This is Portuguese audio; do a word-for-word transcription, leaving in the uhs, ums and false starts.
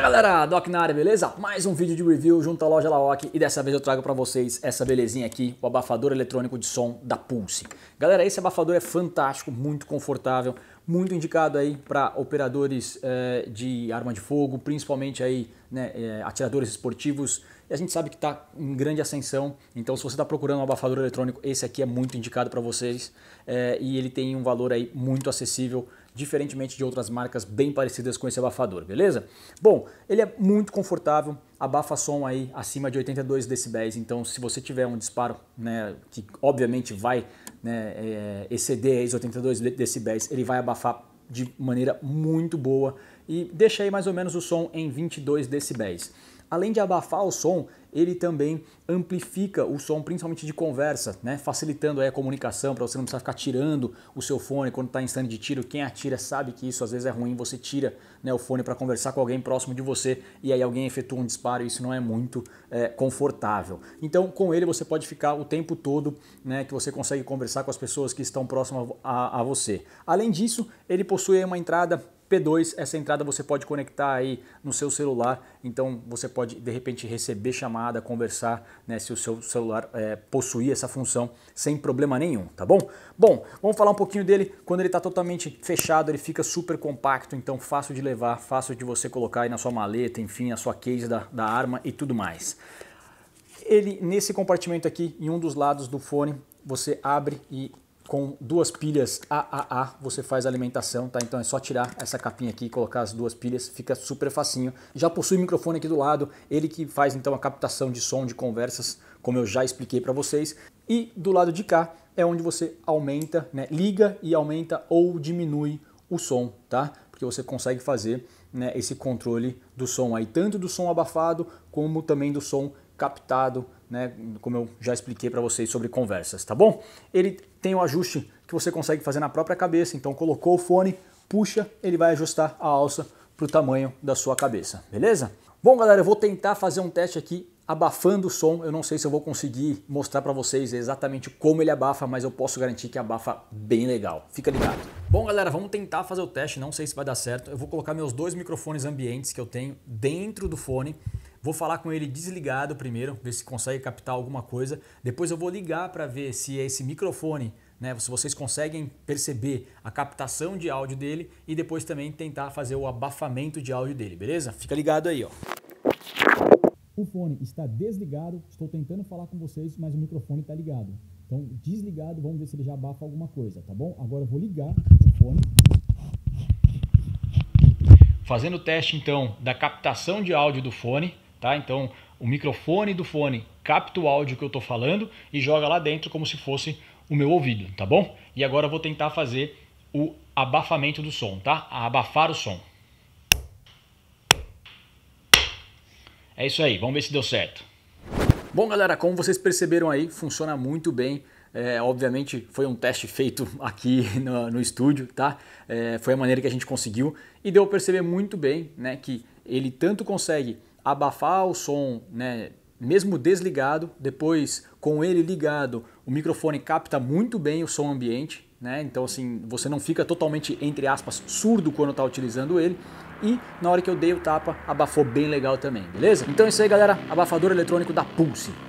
Fala galera, Doc na área, beleza? Mais um vídeo de review junto à loja LaOK e dessa vez eu trago pra vocês essa belezinha aqui, o abafador eletrônico de som da Pulse. Galera, esse abafador é fantástico, muito confortável, muito indicado aí para operadores é, de arma de fogo, principalmente aí, né, é, atiradores esportivos. E a gente sabe que está em grande ascensão, então se você está procurando um abafador eletrônico, esse aqui é muito indicado para vocês é, e ele tem um valor aí muito acessível, diferentemente de outras marcas bem parecidas com esse abafador, beleza? Bom, ele é muito confortável, abafa som aí acima de oitenta e dois decibéis, então se você tiver um disparo, né, que obviamente vai, né, é, exceder os oitenta e dois decibéis, ele vai abafar de maneira muito boa e deixa aí mais ou menos o som em vinte e dois decibéis. Além de abafar o som, ele também amplifica o som, principalmente de conversa, né? Facilitando aí a comunicação para você não precisar ficar tirando o seu fone quando está em stand de tiro. Quem atira sabe que isso às vezes é ruim, você tira, né, o fone para conversar com alguém próximo de você e aí alguém efetua um disparo e isso não é muito é, confortável. Então com ele você pode ficar o tempo todo, né, que você consegue conversar com as pessoas que estão próximas a, a você. Além disso, ele possui uma entrada P dois, essa entrada você pode conectar aí no seu celular, então você pode de repente receber chamada, conversar, né, se o seu celular é, possuir essa função sem problema nenhum, tá bom? Bom, vamos falar um pouquinho dele. Quando ele está totalmente fechado, ele fica super compacto, então fácil de levar, fácil de você colocar aí na sua maleta, enfim, na sua case da, da arma e tudo mais. Ele, nesse compartimento aqui, em um dos lados do fone, você abre e com duas pilhas A A A você faz a alimentação, tá? Então é só tirar essa capinha aqui e colocar as duas pilhas, fica super facinho. Já possui microfone aqui do lado, ele que faz então a captação de som de conversas, como eu já expliquei para vocês. E do lado de cá é onde você aumenta, né, liga e aumenta ou diminui o som, tá? Porque você consegue fazer, né, esse controle do som aí, tanto do som abafado como também do som captado, né, como eu já expliquei para vocês sobre conversas, tá bom? Ele tem o ajuste que você consegue fazer na própria cabeça, então colocou o fone, puxa, ele vai ajustar a alça para o tamanho da sua cabeça, beleza? Bom galera, eu vou tentar fazer um teste aqui abafando o som. Eu não sei se eu vou conseguir mostrar para vocês exatamente como ele abafa, mas eu posso garantir que abafa bem legal, fica ligado. Bom galera, vamos tentar fazer o teste, não sei se vai dar certo. Eu vou colocar meus dois microfones ambientes que eu tenho dentro do fone. Vou falar com ele desligado primeiro, ver se consegue captar alguma coisa. Depois eu vou ligar para ver se é esse microfone, né, se vocês conseguem perceber a captação de áudio dele e depois também tentar fazer o abafamento de áudio dele, beleza? Fica ligado aí, ó. O fone está desligado, estou tentando falar com vocês, mas o microfone está ligado. Então, desligado, vamos ver se ele já abafa alguma coisa, tá bom? Agora eu vou ligar o fone. Fazendo o teste, então, da captação de áudio do fone. Tá? Então o microfone do fone capta o áudio que eu estou falando e joga lá dentro como se fosse o meu ouvido, tá bom? E agora eu vou tentar fazer o abafamento do som, tá? Abafar o som. É isso aí, vamos ver se deu certo. Bom galera, como vocês perceberam aí, funciona muito bem. É, obviamente foi um teste feito aqui no, no estúdio, tá? É, foi a maneira que a gente conseguiu e deu para perceber muito bem, né, que ele tanto consegue abafar o som, né, mesmo desligado, depois com ele ligado, o microfone capta muito bem o som ambiente, né? Então assim, você não fica totalmente, entre aspas, surdo quando está utilizando ele e na hora que eu dei o tapa, abafou bem legal também, beleza? Então é isso aí galera, abafador eletrônico da Pulse.